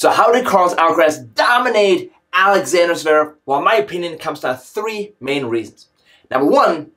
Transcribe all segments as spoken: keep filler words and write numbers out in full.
So how did Carlos Alcaraz dominate Alexander Zverev? Well, in my opinion, it comes down to three main reasons. Number one,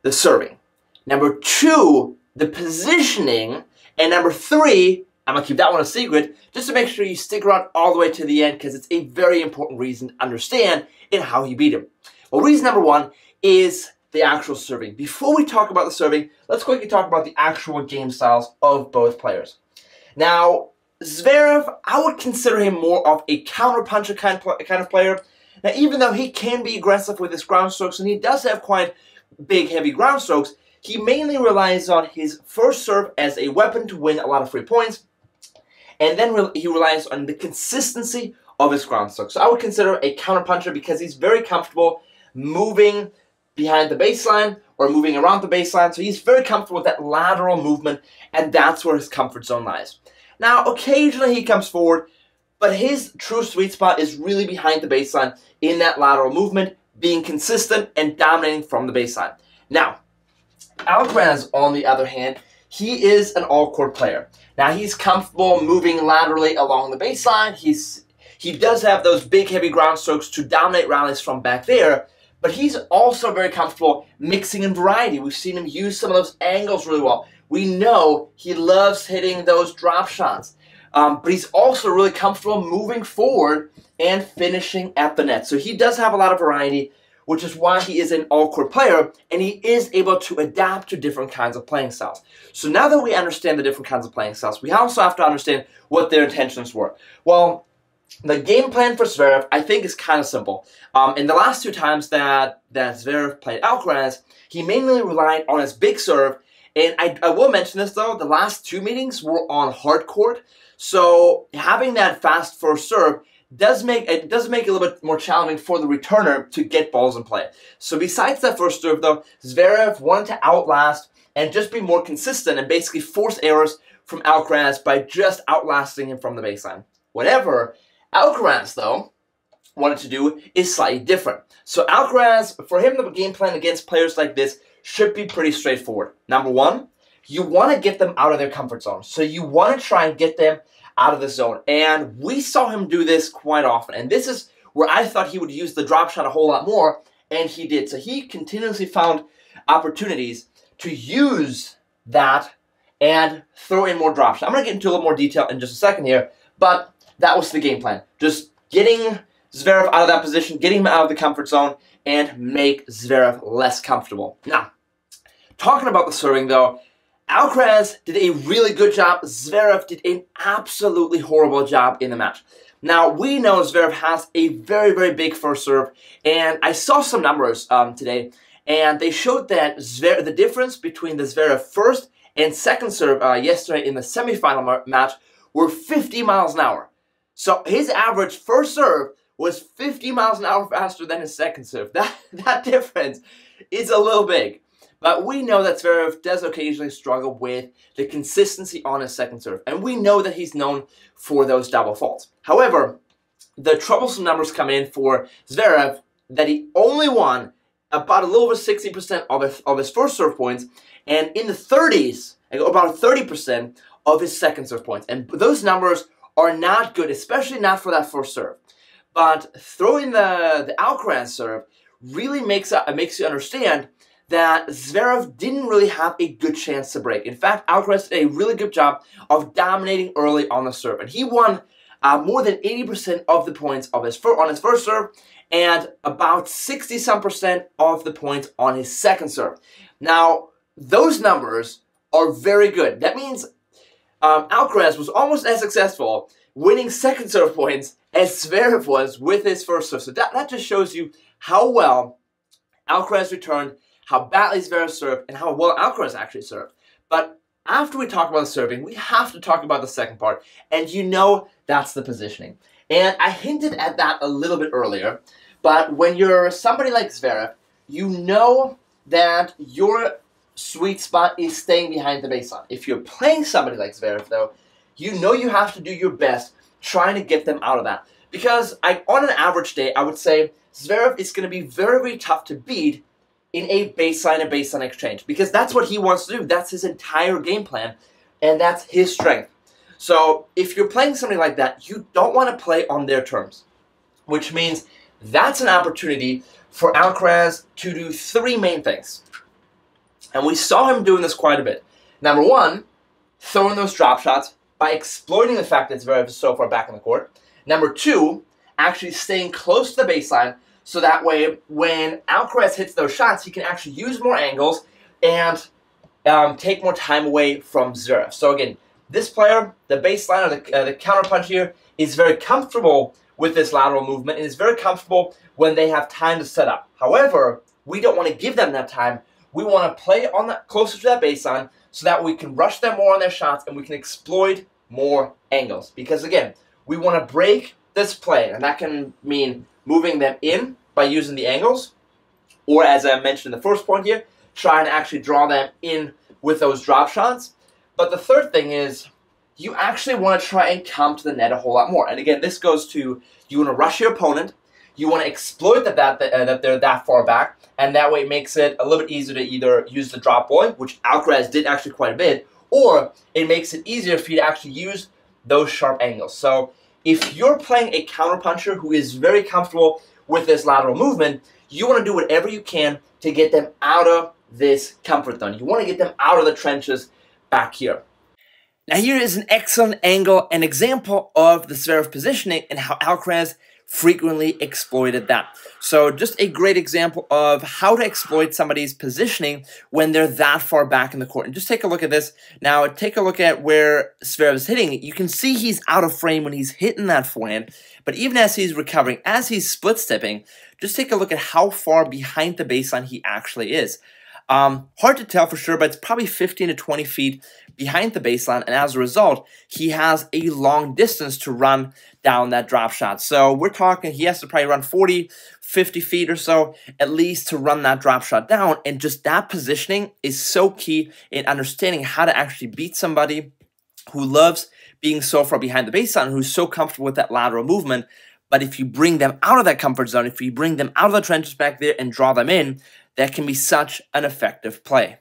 the serving. Number two, the positioning. And number three, I'm going to keep that one a secret, just to make sure you stick around all the way to the end, because it's a very important reason to understand in how he beat him. Well, reason number one is the actual serving. Before we talk about the serving, let's quickly talk about the actual game styles of both players. Now, Zverev, I would consider him more of a counterpuncher kind of player. Now, even though he can be aggressive with his ground strokes, and he does have quite big, heavy ground strokes, he mainly relies on his first serve as a weapon to win a lot of free points, and then re he relies on the consistency of his ground strokes. So I would consider a counterpuncher because he's very comfortable moving behind the baseline or moving around the baseline. So he's very comfortable with that lateral movement, and that's where his comfort zone lies. Now, occasionally he comes forward, but his true sweet spot is really behind the baseline in that lateral movement, being consistent and dominating from the baseline. Now, Alcaraz, on the other hand, he is an all-court player. Now, he's comfortable moving laterally along the baseline. He's, he does have those big, heavy ground strokes to dominate rallies from back there, but he's also very comfortable mixing in variety. We've seen him use some of those angles really well. We know he loves hitting those drop shots, um, but he's also really comfortable moving forward and finishing at the net. So he does have a lot of variety, which is why he is an all-court player, and he is able to adapt to different kinds of playing styles. So now that we understand the different kinds of playing styles, we also have to understand what their intentions were. Well, the game plan for Zverev, I think, is kind of simple. Um, in the last two times that, that Zverev played Alcaraz, he mainly relied on his big serve, and I, I will mention this, though, the last two meetings were on hard court, so having that fast first serve does make it does make it a little bit more challenging for the returner to get balls in play. So besides that first serve, though, Zverev wanted to outlast and just be more consistent and basically force errors from Alcaraz by just outlasting him from the baseline. Whatever Alcaraz, though, wanted to do is slightly different. So Alcaraz, for him, the game plan against players like this should be pretty straightforward. Number one, you want to get them out of their comfort zone. So you want to try and get them out of the zone. And we saw him do this quite often. And this is where I thought he would use the drop shot a whole lot more, and he did. So he continuously found opportunities to use that and throw in more drop shot. I'm going to get into a little more detail in just a second here, but that was the game plan. Just getting Zverev out of that position, getting him out of the comfort zone, and make Zverev less comfortable. Now, talking about the serving, though, Alcaraz did a really good job. Zverev did an absolutely horrible job in the match. Now, we know Zverev has a very, very big first serve, and I saw some numbers um, today, and they showed that Zverev, the difference between the Zverev first and second serve uh, yesterday in the semifinal match were fifty miles an hour. So his average first serve was fifty miles an hour faster than his second serve. That, that difference is a little big. But we know that Zverev does occasionally struggle with the consistency on his second serve. And we know that he's known for those double faults. However, the troublesome numbers come in for Zverev that he only won about a little over sixty percent of his, of his first serve points, and in the thirties, about thirty percent of his second serve points. And those numbers are not good, especially not for that first serve. But throwing the, the Alcaraz serve really makes, uh, makes you understand that Zverev didn't really have a good chance to break. In fact, Alcaraz did a really good job of dominating early on the serve, and he won uh, more than eighty percent of the points of his on his first serve, and about sixty some percent of the points on his second serve. Now, those numbers are very good. That means um, Alcaraz was almost as successful winning second serve points as Zverev was with his first serve. So that, that just shows you how well Alcaraz returned, how badly Zverev served, and how well Alcaraz actually served. But after we talk about the serving, we have to talk about the second part, and you know that's the positioning. And I hinted at that a little bit earlier, but when you're somebody like Zverev, you know that your sweet spot is staying behind the baseline. If you're playing somebody like Zverev, though, you know you have to do your best trying to get them out of that. Because I, on an average day, I would say Zverev is going to be very, very tough to beat in a baseline and baseline exchange, because that's what he wants to do. That's his entire game plan, and that's his strength. So if you're playing somebody like that, you don't want to play on their terms, which means that's an opportunity for Alcaraz to do three main things. And we saw him doing this quite a bit. Number one, throwing those drop shots by exploiting the fact that Zverev is so far back in the court. Number two, actually staying close to the baseline, so that way when Alcaraz hits those shots, he can actually use more angles and um, take more time away from Zverev. So again, this player, the baseline or the, uh, the counterpunch here, is very comfortable with this lateral movement and is very comfortable when they have time to set up. However, we don't want to give them that time. We want to play on that, closer to that baseline, so that we can rush them more on their shots and we can exploit more angles. Because again, we want to break this play, and that can mean moving them in by using the angles, or as I mentioned in the first point here, trying to actually draw them in with those drop shots. But the third thing is, you actually want to try and come to the net a whole lot more. And again, this goes to, you want to rush your opponent, you want to exploit that, that, uh, that they're that far back, and that way it makes it a little bit easier to either use the drop volley, which Alcaraz did actually quite a bit, or it makes it easier for you to actually use those sharp angles. So if you're playing a counterpuncher who is very comfortable with this lateral movement, you want to do whatever you can to get them out of this comfort zone. You want to get them out of the trenches back here. Now here is an excellent angle, an example of the Zverev positioning and how Alcaraz frequently exploited that. So just a great example of how to exploit somebody's positioning when they're that far back in the court. And just take a look at this. Now take a look at where Zverev is hitting. You can see he's out of frame when he's hitting that forehand, but even as he's recovering, as he's split stepping, just take a look at how far behind the baseline he actually is. Um, hard to tell for sure, but it's probably fifteen to twenty feet behind the baseline, and as a result, he has a long distance to run down that drop shot. So we're talking he has to probably run forty, fifty feet or so at least to run that drop shot down, and just that positioning is so key in understanding how to actually beat somebody who loves being so far behind the baseline, who's so comfortable with that lateral movement. But if you bring them out of that comfort zone, if you bring them out of the trenches back there and draw them in, that can be such an effective play.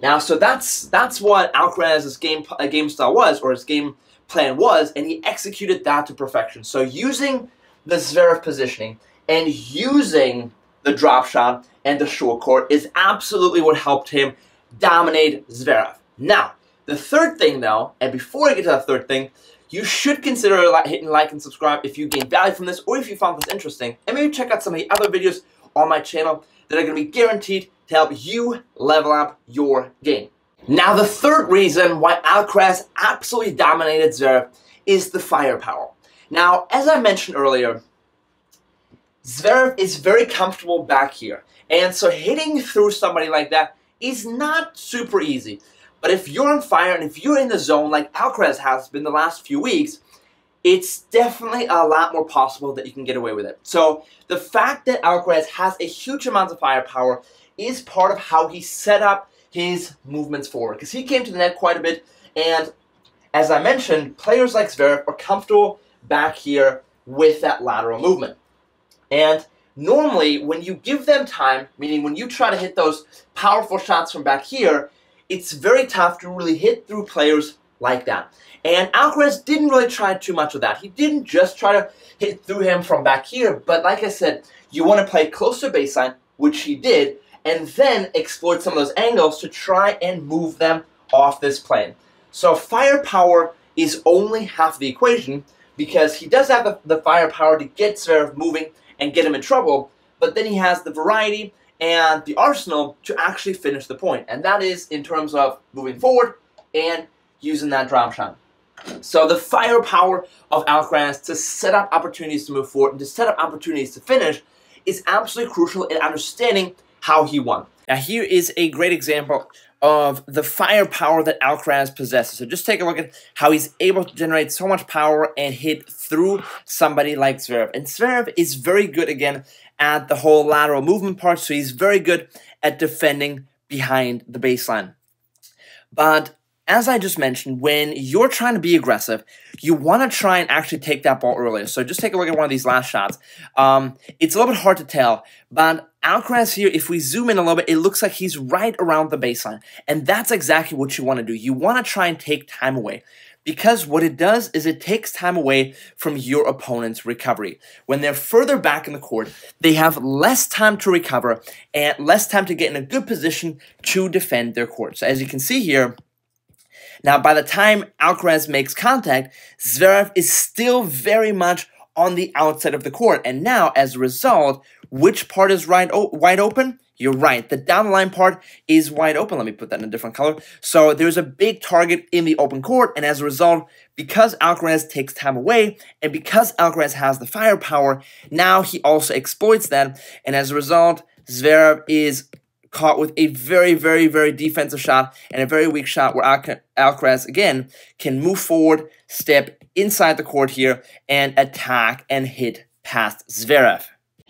Now, so that's that's what Alcaraz's game game style was, or his game plan was, and he executed that to perfection. So using the Zverev positioning and using the drop shot and the short court is absolutely what helped him dominate Zverev. Now, the third thing though, and before I get to that third thing, you should consider hitting like and subscribe if you gained value from this or if you found this interesting, and maybe check out some of the other videos on my channel that are going to be guaranteed to help you level up your game. Now, the third reason why Alcaraz absolutely dominated Zverev is the firepower. Now, as I mentioned earlier, Zverev is very comfortable back here, and so hitting through somebody like that is not super easy. But if you're on fire and if you're in the zone like Alcaraz has been the last few weeks, it's definitely a lot more possible that you can get away with it. So the fact that Alcaraz has a huge amount of firepower is part of how he set up his movements forward, because he came to the net quite a bit, and as I mentioned, players like Zverev are comfortable back here with that lateral movement. And normally when you give them time, meaning when you try to hit those powerful shots from back here, it's very tough to really hit through players like that. And Alcaraz didn't really try too much of that. He didn't just try to hit through him from back here, but like I said, you want to play closer baseline, which he did, and then exploit some of those angles to try and move them off this plane. So firepower is only half the equation, because he does have the, the firepower to get Zverev moving and get him in trouble, but then he has the variety and the arsenal to actually finish the point, and that is in terms of moving forward and using that drop shot. So the firepower of Alcaraz to set up opportunities to move forward and to set up opportunities to finish is absolutely crucial in understanding how he won. Now here is a great example of the firepower that Alcaraz possesses. So just take a look at how he's able to generate so much power and hit through somebody like Zverev. And Zverev is very good, again, at the whole lateral movement part, so he's very good at defending behind the baseline. But as I just mentioned, when you're trying to be aggressive, you want to try and actually take that ball earlier. So just take a look at one of these last shots. Um, it's a little bit hard to tell, but Alcaraz here, if we zoom in a little bit, it looks like he's right around the baseline. And that's exactly what you want to do. You want to try and take time away. because what it does is it takes time away from your opponent's recovery. When they're further back in the court, they have less time to recover and less time to get in a good position to defend their court. So as you can see here, now by the time Alcaraz makes contact, Zverev is still very much on the outside of the court. And now, as a result, which part is wide open? You're right. The down the line part is wide open. Let me put that in a different color. So there's a big target in the open court. And as a result, because Alcaraz takes time away and because Alcaraz has the firepower, now he also exploits that. And as a result, Zverev is caught with a very, very, very defensive shot and a very weak shot where Alca Alcaraz, again, can move forward, step inside the court here, and attack and hit past Zverev.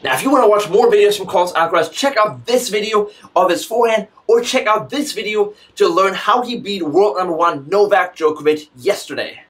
Now, if you want to watch more videos from Carlos Alcaraz, check out this video of his forehand, or check out this video to learn how he beat world number one Novak Djokovic yesterday.